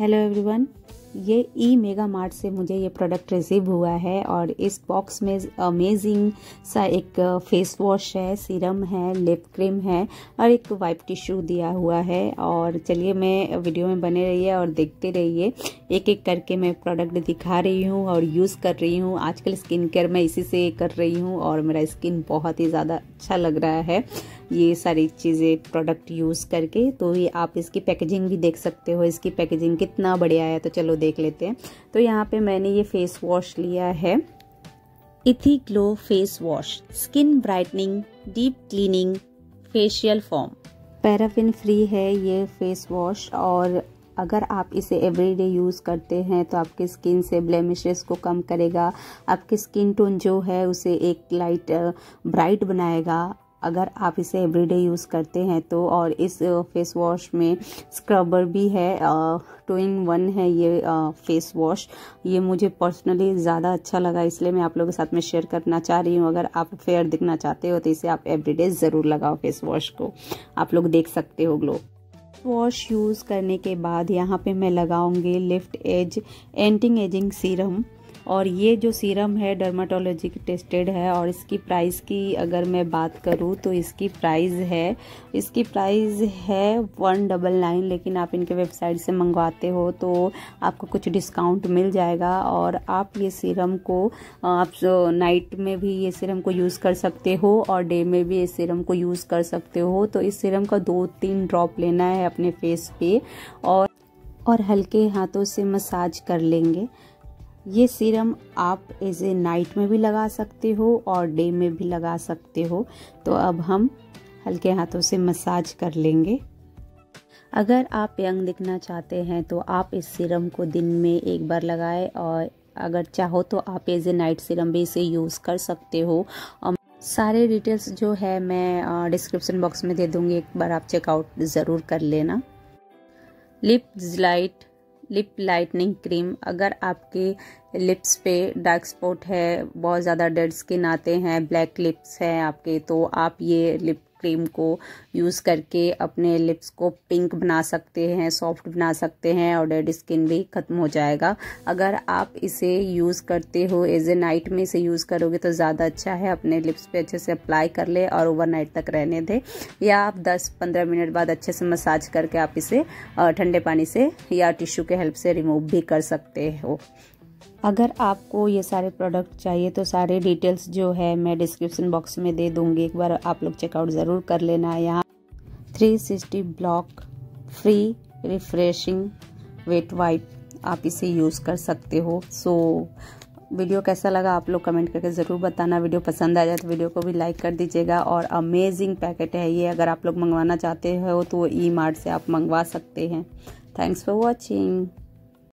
Hello everyone, ये ई mega mart से मुझे ये प्रोडक्ट रिसीव हुआ है और इस बॉक्स में अमेजिंग सा एक फेस वॉश है, सीरम है, लिप क्रीम है और एक वाइप टिश्यू दिया हुआ है। और चलिए मैं वीडियो में बने रहिए और देखते रहिए। एक एक करके मैं प्रोडक्ट दिखा रही हूँ और यूज़ कर रही हूँ। आजकल स्किन केयर मैं इसी से कर रही हूँ और मेरा स्किन बहुत ही ज़्यादा अच्छा लग रहा है ये सारी चीज़ें प्रोडक्ट यूज़ करके। तो ये आप इसकी पैकेजिंग भी देख सकते हो, इसकी पैकेजिंग कितना बढ़िया है। तो चलो देख लेते हैं। तो यहाँ पे मैंने ये फेस वॉश लिया है, Ethiglo face wash, skin brightening deep cleaning facial foam, paraffin free है ये फेस वॉश। और अगर आप इसे एवरीडे यूज़ करते हैं तो आपकी स्किन से ब्लेमिशेस को कम करेगा, आपकी स्किन टोन जो है उसे एक लाइट ब्राइट बनाएगा अगर आप इसे एवरीडे यूज़ करते हैं तो। और इस फेस वॉश में स्क्रबर भी है, 2 in 1 है ये फेस वॉश। ये मुझे पर्सनली ज़्यादा अच्छा लगा, इसलिए मैं आप लोगों के साथ में शेयर करना चाह रही हूँ। अगर आप फेयर दिखना चाहते हो तो इसे आप एवरीडे ज़रूर लगाओ फेस वॉश को, आप लोग देख सकते हो ग्लो। वॉश यूज़ करने के बाद यहाँ पे मैं लगाऊँगी lift age anti ageing serum. और ये जो सीरम है डर्माटोलॉजी टेस्टेड है और इसकी प्राइस की अगर मैं बात करूँ तो इसकी प्राइस है 199। लेकिन आप इनके वेबसाइट से मंगवाते हो तो आपको कुछ डिस्काउंट मिल जाएगा। और आप ये सीरम को आप नाइट में भी ये सीरम को यूज़ कर सकते हो और डे में भी इस सीरम को यूज़ कर सकते हो। तो इस सीरम का 2-3 ड्रॉप लेना है अपने फेस पे और हल्के हाथों से मसाज कर लेंगे। ये सीरम आप एज ए नाइट में भी लगा सकते हो और डे में भी लगा सकते हो। तो अब हम हल्के हाथों से मसाज कर लेंगे। अगर आप यंग दिखना चाहते हैं तो आप इस सीरम को दिन में एक बार लगाएं और अगर चाहो तो आप एज ए नाइट सीरम भी इसे यूज़ कर सकते हो। सारे डिटेल्स जो है मैं डिस्क्रिप्शन बॉक्स में दे दूँगी, एक बार आप चेकआउट ज़रूर कर लेना। लिप्ज़लाइट लिप लाइटनिंग क्रीम, अगर आपके लिप्स पे डार्क स्पॉट है, बहुत ज़्यादा डेड स्किन आते हैं, ब्लैक लिप्स हैं आपके, तो आप ये लिप क्रीम को यूज़ करके अपने लिप्स को पिंक बना सकते हैं, सॉफ्ट बना सकते हैं और डेड स्किन भी ख़त्म हो जाएगा। अगर आप इसे यूज़ करते हो एज ए नाइट में इसे यूज़ करोगे तो ज़्यादा अच्छा है। अपने लिप्स पे अच्छे से अप्लाई कर ले और ओवरनाइट तक रहने दे, या आप 10-15 मिनट बाद अच्छे से मसाज करके आप इसे ठंडे पानी से या टिश्यू के हेल्प से रिमूव भी कर सकते हो। अगर आपको ये सारे प्रोडक्ट चाहिए तो सारे डिटेल्स जो है मैं डिस्क्रिप्शन बॉक्स में दे दूँगी, एक बार आप लोग चेकआउट ज़रूर कर लेना। यहाँ 360 block free refreshing wet wipe, आप इसे यूज़ कर सकते हो। वीडियो कैसा लगा आप लोग कमेंट करके ज़रूर बताना। वीडियो पसंद आ जाए तो वीडियो को भी लाइक कर दीजिएगा। और अमेजिंग पैकेट है ये, अगर आप लोग मंगवाना चाहते हो तो ई मार्ट से आप मंगवा सकते हैं। Thanks for watching.